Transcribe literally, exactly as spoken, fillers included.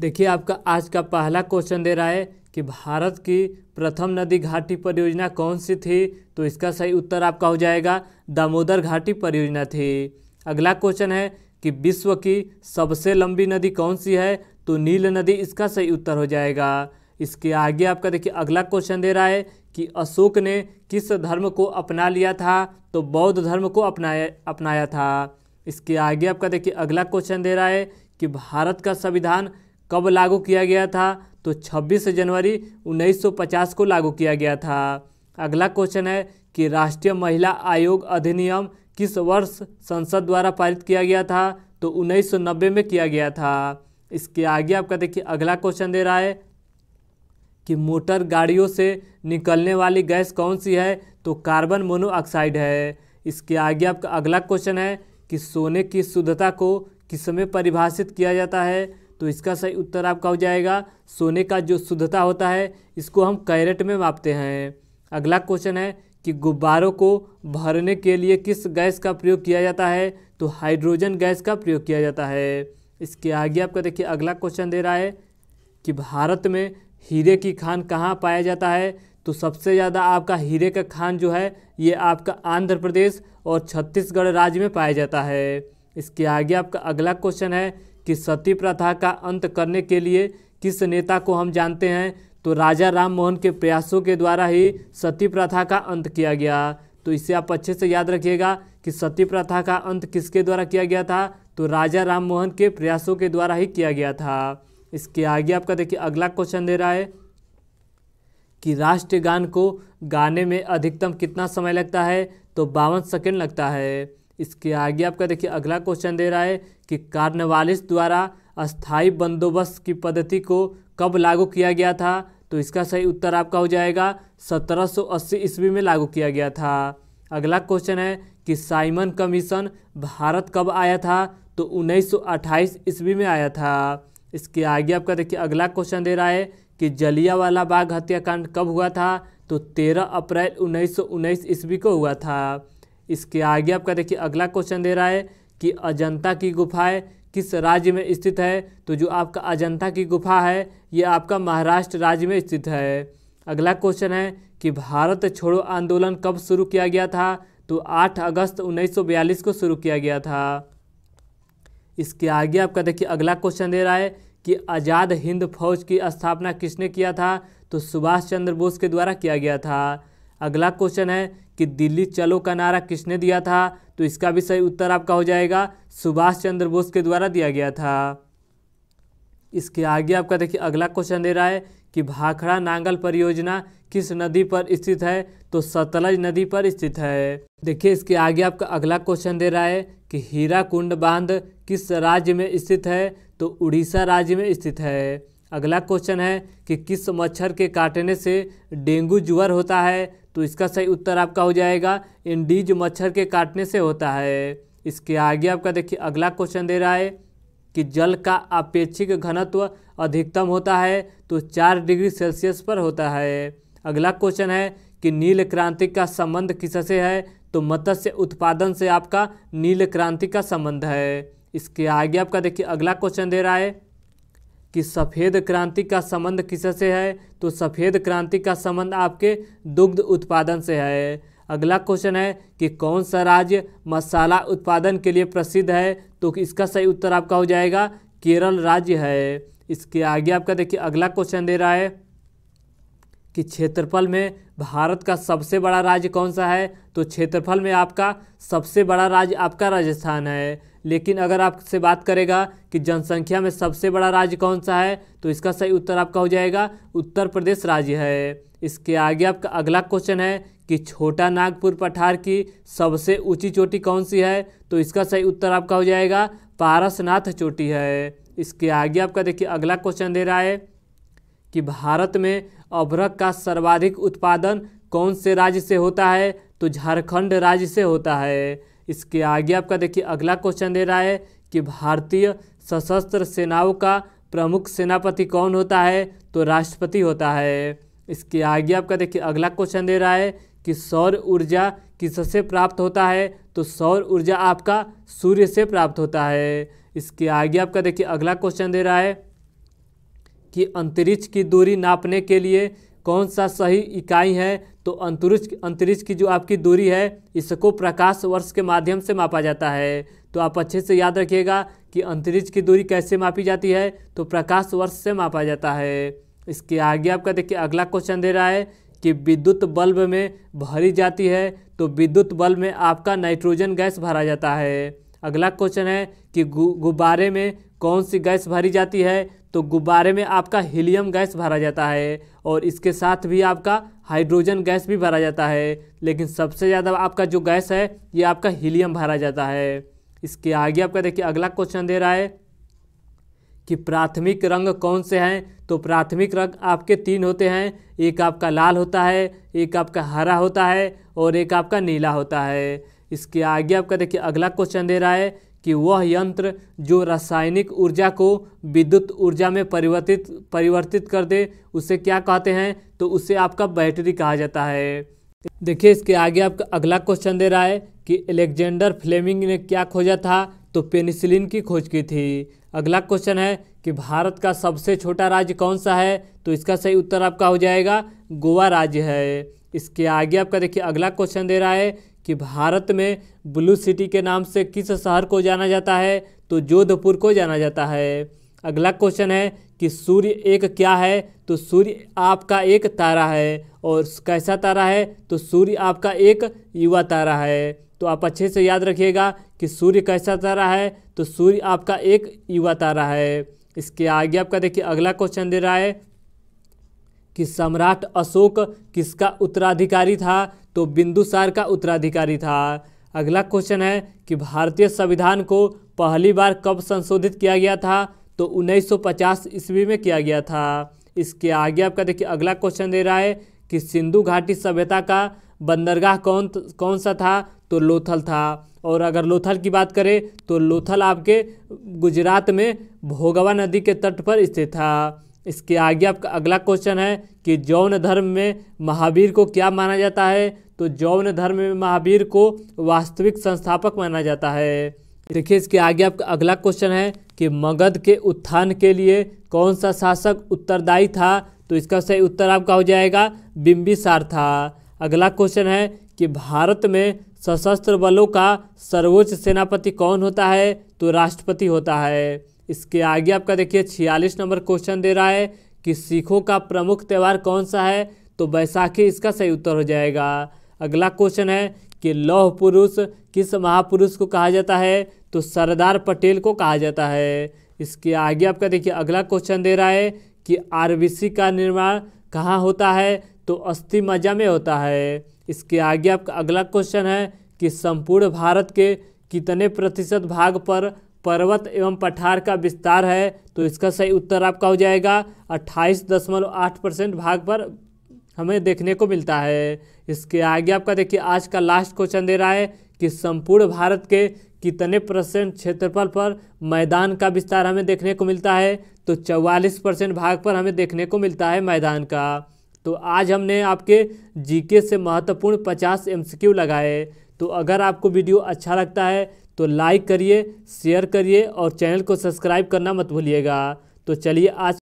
देखिए आपका आज का पहला क्वेश्चन दे रहा है कि भारत की प्रथम नदी घाटी परियोजना कौन सी थी, तो इसका सही उत्तर आपका हो जाएगा दामोदर घाटी परियोजना थी। अगला क्वेश्चन है कि विश्व की सबसे लंबी नदी कौन सी है, तो नील नदी इसका सही उत्तर हो जाएगा। इसके आगे आपका देखिए अगला क्वेश्चन दे रहा है कि अशोक ने किस धर्म को अपना लिया था, तो बौद्ध धर्म को अपनाया अपनाया था। इसके आगे आपका देखिए अगला क्वेश्चन दे रहा है कि भारत का संविधान कब लागू किया गया था, तो छब्बीस जनवरी उन्नीस सौ पचास को लागू किया गया था। अगला क्वेश्चन है कि राष्ट्रीय महिला आयोग अधिनियम किस वर्ष संसद द्वारा पारित किया गया था, तो उन्नीस सौ नब्बे में किया गया था। इसके आगे आपका देखिए अगला क्वेश्चन दे रहा है कि मोटर गाड़ियों से निकलने वाली गैस कौन सी है, तो कार्बन मोनोऑक्साइड है। इसके आगे आपका अगला क्वेश्चन है कि सोने की शुद्धता को किसमें परिभाषित किया जाता है, तो इसका सही उत्तर आपका हो जाएगा सोने का जो शुद्धता होता है इसको हम कैरेट में मापते हैं। अगला क्वेश्चन है कि गुब्बारों को भरने के लिए किस गैस का प्रयोग किया जाता है, तो हाइड्रोजन गैस का प्रयोग किया जाता है। इसके आगे आपका देखिए अगला क्वेश्चन दे रहा है कि भारत में हीरे की खान कहाँ पाया जाता है, तो सबसे ज़्यादा आपका हीरे का खान जो है ये आपका आंध्र प्रदेश और छत्तीसगढ़ राज्य में पाया जाता है। इसके आगे आपका अगला क्वेश्चन है कि सती प्रथा का अंत करने के लिए किस नेता को हम जानते हैं, तो राजा राम मोहन के प्रयासों के द्वारा ही सती प्रथा का अंत किया गया। तो इसे आप अच्छे से याद रखिएगा कि सती प्रथा का अंत किसके द्वारा किया गया था, तो राजा राम मोहन के प्रयासों के द्वारा ही किया गया था। इसके आगे आपका देखिए अगला क्वेश्चन दे रहा है कि राष्ट्रगान को गाने में अधिकतम कितना समय लगता है, तो बावन सेकेंड लगता है। इसके आगे आपका देखिए अगला क्वेश्चन दे रहा है कि कार्नवालिस द्वारा अस्थायी बंदोबस्त की पद्धति को कब लागू किया गया था, तो इसका सही उत्तर आपका हो जाएगा सत्रह सौ अस्सी ईस्वी में लागू किया गया था। अगला क्वेश्चन है कि साइमन कमीशन भारत कब आया था, तो उन्नीस सौ अट्ठाईस ईस्वी में आया था। इसके आगे आपका देखिए अगला क्वेश्चन दे रहा है कि जलियावाला बाग हत्याकांड कब हुआ था, तो तेरह अप्रैल उन्नीस सौ उन्नीस ईस्वी को हुआ था। इसके आगे आपका देखिए अगला क्वेश्चन दे रहा है कि अजंता की गुफाएं किस राज्य में स्थित है, तो जो आपका अजंता की गुफा है ये आपका महाराष्ट्र राज्य में स्थित है। अगला क्वेश्चन है कि भारत छोड़ो आंदोलन कब शुरू किया गया था, तो आठ अगस्त उन्नीस सौ बयालीस को शुरू किया गया था। इसके आगे आपका देखिए अगला क्वेश्चन दे रहा है कि आजाद हिंद फौज की स्थापना किसने किया था, तो सुभाष चंद्र बोस के द्वारा किया गया था। अगला क्वेश्चन है कि दिल्ली चलो का नारा किसने दिया था, तो इसका भी सही उत्तर आपका हो जाएगा सुभाष चंद्र बोस के द्वारा दिया गया था। इसके आगे आपका देखिए अगला क्वेश्चन दे रहा है कि भाखड़ा नांगल परियोजना किस नदी पर स्थित है, तो सतलज नदी पर स्थित है। देखिए इसके आगे आपका अगला क्वेश्चन दे रहा है कि हीराकुंड बांध किस राज्य में स्थित है, तो उड़ीसा राज्य में स्थित है। अगला क्वेश्चन है कि किस मच्छर के काटने से डेंगू ज्वर होता है, तो इसका सही उत्तर आपका हो जाएगा इंडीज मच्छर के काटने से होता है। इसके आगे आपका देखिए अगला क्वेश्चन दे रहा है कि जल का आपेक्षिक घनत्व अधिकतम होता है, तो चार डिग्री सेल्सियस पर होता है। अगला क्वेश्चन है कि नील क्रांति का संबंध किससे है, तो मत्स्य उत्पादन से आपका नील क्रांति का संबंध है। इसके आगे आपका देखिए अगला क्वेश्चन दे रहा है कि सफ़ेद क्रांति का संबंध किससे है, तो सफ़ेद क्रांति का संबंध आपके दुग्ध उत्पादन से है। अगला क्वेश्चन है कि कौन सा राज्य मसाला उत्पादन के लिए प्रसिद्ध है, तो इसका सही उत्तर आपका हो जाएगा केरल राज्य है। इसके आगे आपका देखिए अगला क्वेश्चन दे रहा है कि क्षेत्रफल में भारत का सबसे बड़ा राज्य कौन सा है, तो क्षेत्रफल में आपका सबसे बड़ा राज्य आपका राजस्थान है। लेकिन अगर आपसे बात करेगा कि जनसंख्या में सबसे बड़ा राज्य कौन सा है, तो इसका सही उत्तर आपका हो जाएगा उत्तर प्रदेश राज्य है। इसके आगे आपका अगला क्वेश्चन है कि छोटा नागपुर पठार की सबसे ऊंची चोटी कौन सी है, तो इसका सही उत्तर आपका हो जाएगा पारसनाथ चोटी है। इसके आगे आपका देखिए अगला क्वेश्चन दे रहा है कि भारत में अभ्रक का सर्वाधिक उत्पादन कौन से राज्य से होता है, तो झारखंड राज्य से होता है। इसके आगे आपका देखिए अगला क्वेश्चन दे रहा है कि भारतीय सशस्त्र सेनाओं का प्रमुख सेनापति कौन होता है, तो राष्ट्रपति होता है। इसके आगे आपका देखिए अगला क्वेश्चन दे रहा है कि सौर ऊर्जा किससे प्राप्त होता है, तो सौर ऊर्जा आपका सूर्य से प्राप्त होता है। इसके आगे आपका देखिए अगला क्वेश्चन दे रहा है कि अंतरिक्ष की दूरी नापने के लिए कौन सा सही इकाई है, तो अंतरिक्ष अंतरिक्ष की जो आपकी दूरी है इसको प्रकाश वर्ष के माध्यम से मापा जाता है। तो आप अच्छे से याद रखिएगा कि अंतरिक्ष की दूरी कैसे मापी जाती है, तो प्रकाश वर्ष से मापा जाता है। इसके आगे आपका देखिए अगला क्वेश्चन दे रहा है कि विद्युत बल्ब में भरी जाती है, तो विद्युत बल्ब में आपका नाइट्रोजन गैस भरा जाता है। अगला क्वेश्चन है कि गुब्बारे में कौन सी गैस भरी जाती है, तो गुब्बारे में आपका हीलियम गैस भरा जाता है और इसके साथ भी आपका हाइड्रोजन गैस भी भरा जाता है, लेकिन सबसे ज़्यादा आपका जो गैस है ये आपका हीलियम भरा जाता है। इसके आगे आपका देखिए अगला क्वेश्चन दे रहा है कि प्राथमिक रंग कौन से हैं, तो प्राथमिक रंग आपके तीन होते हैं, एक आपका लाल होता है, एक आपका हरा होता है और एक आपका नीला होता है। इसके आगे आपका देखिए अगला क्वेश्चन दे रहा है कि वह यंत्र जो रासायनिक ऊर्जा को विद्युत ऊर्जा में परिवर्तित परिवर्तित कर दे उसे क्या कहते हैं, तो उसे आपका बैटरी कहा जाता है। देखिए इसके आगे आपका अगला क्वेश्चन दे रहा है कि अलेक्जेंडर फ्लेमिंग ने क्या खोजा था, तो पेनिसिलिन की खोज की थी। अगला क्वेश्चन है कि भारत का सबसे छोटा राज्य कौन सा है, तो इसका सही उत्तर आपका हो जाएगा गोवा राज्य है। इसके आगे आपका देखिए अगला क्वेश्चन दे रहा है कि भारत में ब्लू सिटी के नाम से किस शहर को जाना जाता है, तो जोधपुर को जाना जाता है। अगला क्वेश्चन है कि सूर्य एक क्या है, तो सूर्य आपका एक तारा है और कैसा तारा है, तो सूर्य आपका एक युवा तारा है। तो आप अच्छे से याद रखिएगा कि सूर्य कैसा तारा है, तो सूर्य आपका एक युवा तारा है। इसके आगे आपका देखिए अगला क्वेश्चन दे रहा है कि सम्राट अशोक किसका उत्तराधिकारी था, तो बिंदुसार का उत्तराधिकारी था। अगला क्वेश्चन है कि भारतीय संविधान को पहली बार कब संशोधित किया गया था, तो उन्नीस सौ पचास ईस्वी में किया गया था। इसके आगे आपका देखिए अगला क्वेश्चन दे रहा है कि सिंधु घाटी सभ्यता का बंदरगाह कौन कौन सा था, तो लोथल था। और अगर लोथल की बात करें तो लोथल आपके गुजरात में भोगवा नदी के तट पर स्थित था। इसके आगे आपका अगला क्वेश्चन है कि जैन धर्म में महावीर को क्या माना जाता है, तो जैन धर्म में महावीर को वास्तविक संस्थापक माना जाता है। देखिए इसके आगे आपका अगला क्वेश्चन है कि मगध के उत्थान के लिए कौन सा शासक उत्तरदायी था, तो इसका सही उत्तर आपका हो जाएगा बिंबिसार था। अगला क्वेश्चन है कि भारत में सशस्त्र बलों का सर्वोच्च सेनापति कौन होता है, तो राष्ट्रपति होता है। इसके आगे आपका देखिए छियालीस नंबर क्वेश्चन दे रहा है कि सिखों का प्रमुख त्यौहार कौन सा है, तो बैसाखी इसका सही उत्तर हो जाएगा। अगला क्वेश्चन है कि लौह पुरुष किस महापुरुष को कहा जाता है, तो सरदार पटेल को कहा जाता है। इसके आगे आपका देखिए अगला क्वेश्चन दे रहा है कि आरबीसी का निर्माण कहाँ होता है, तो अस्थि मज्जा में होता है। इसके आगे आपका अगला क्वेश्चन है कि संपूर्ण भारत के कितने प्रतिशत भाग पर पर्वत एवं पठार का विस्तार है, तो इसका सही उत्तर आपका हो जाएगा अट्ठाईस दशमलव आठ परसेंट भाग पर हमें देखने को मिलता है। इसके आगे आपका देखिए आज का लास्ट क्वेश्चन दे रहा है कि संपूर्ण भारत के कितने परसेंट क्षेत्रफल पर मैदान का विस्तार हमें देखने को मिलता है, तो चौवालीस परसेंट भाग पर हमें देखने को मिलता है मैदान का। तो आज हमने आपके जीके से महत्वपूर्ण पचास एमसीक्यू लगाए। तो अगर आपको वीडियो अच्छा लगता है तो लाइक करिए, शेयर करिए और चैनल को सब्सक्राइब करना मत भूलिएगा। तो चलिए आज